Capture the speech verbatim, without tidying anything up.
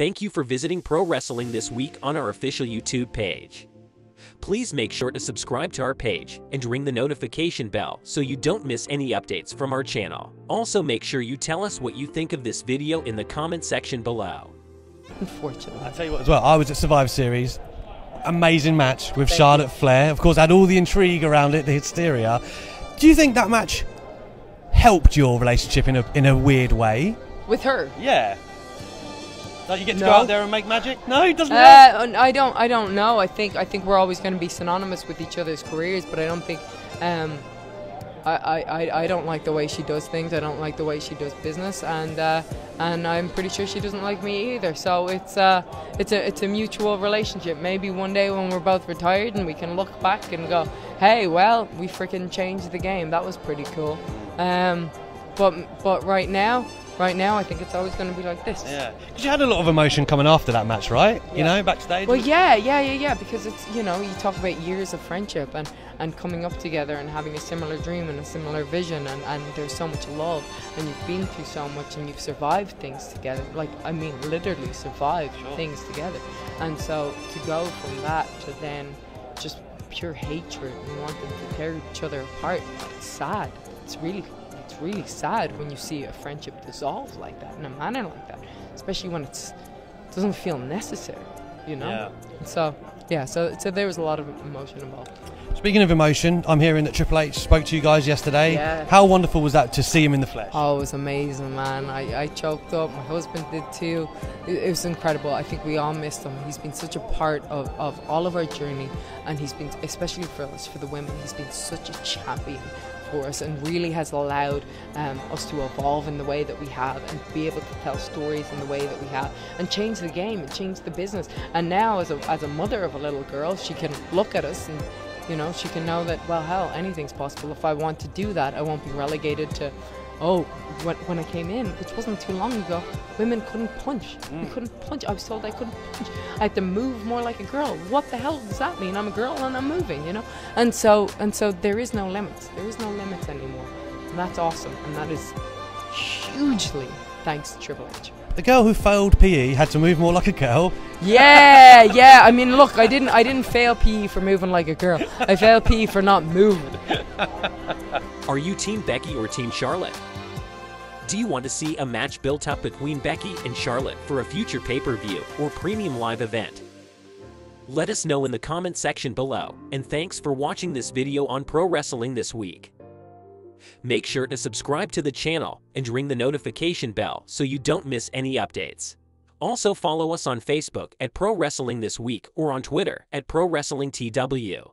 Thank you for visiting Pro Wrestling This Week on our official YouTube page. Please make sure to subscribe to our page and ring the notification bell so you don't miss any updates from our channel. Also, make sure you tell us what you think of this video in the comment section below. Unfortunately. I'll tell you what as well, I was at Survivor Series. Amazing match with Thank Charlotte you. Flair. Of course, had all the intrigue around it, the hysteria. Do you think that match helped your relationship in a, in a weird way? With her? Yeah. Like you get to no. go out there and make magic? No, it doesn't uh, I don't I don't know. I think I think we're always going to be synonymous with each other's careers, but I don't think um, I, I, I don't like the way she does things. I don't like the way she does business, and uh, and I'm pretty sure she doesn't like me either. So it's uh, it's a it's a mutual relationship. Maybe one day when we're both retired and we can look back and go, hey, well, we freaking changed the game. That was pretty cool. Um, but but right now. Right now, I think it's always going to be like this. Yeah, because you had a lot of emotion coming after that match, right? Yeah. You know, backstage. Well, yeah, yeah, yeah, yeah. Because it's, you know, you talk about years of friendship and and coming up together and having a similar dream and a similar vision, and and there's so much love, and you've been through so much, and you've survived things together. Like, I mean, literally survived sure. things together. And so to go from that to then just pure hatred and wanting to tear each other apart, it's sad. It's really. It's really sad when you see a friendship dissolve like that, in a manner like that, especially when it's it doesn't feel necessary, you know. Yeah. So yeah, so so there was a lot of emotion involved. Speaking of emotion, I'm hearing that Triple H spoke to you guys yesterday. Yeah. How wonderful was that to see him in the flesh? Oh, it was amazing, man. I, I choked up. My husband did too. It, it was incredible. I think we all missed him. He's been such a part of, of all of our journey, and he's been, especially for us, for the women, he's been such a champion. Us and really has allowed um, us to evolve in the way that we have and be able to tell stories in the way that we have and change the game and change the business. And now as a, as a mother of a little girl, she can look at us and, you know, she can know that, well, hell, anything's possible. If I want to do that, I won't be relegated to, oh, when, when I came in, which wasn't too long ago, women couldn't punch. Mm. We couldn't punch. I was told I couldn't punch. I had to move more like a girl. What the hell does that mean? I'm a girl and I'm moving, you know? And so, and so there is no limits. There is no limits anymore. And that's awesome. And that is hugely thanks to Triple H. The girl who failed P E had to move more like a girl. Yeah, yeah. I mean, look, I didn't, I didn't fail P E for moving like a girl. I failed P E for not moving. Are you Team Becky or Team Charlotte? Do you want to see a match built up between Becky and Charlotte for a future pay-per-view or premium live event? Let us know in the comment section below, and thanks for watching this video on Pro Wrestling This Week. Make sure to subscribe to the channel and ring the notification bell so you don't miss any updates. Also follow us on Facebook at Pro Wrestling This Week or on Twitter at Pro Wrestling T W.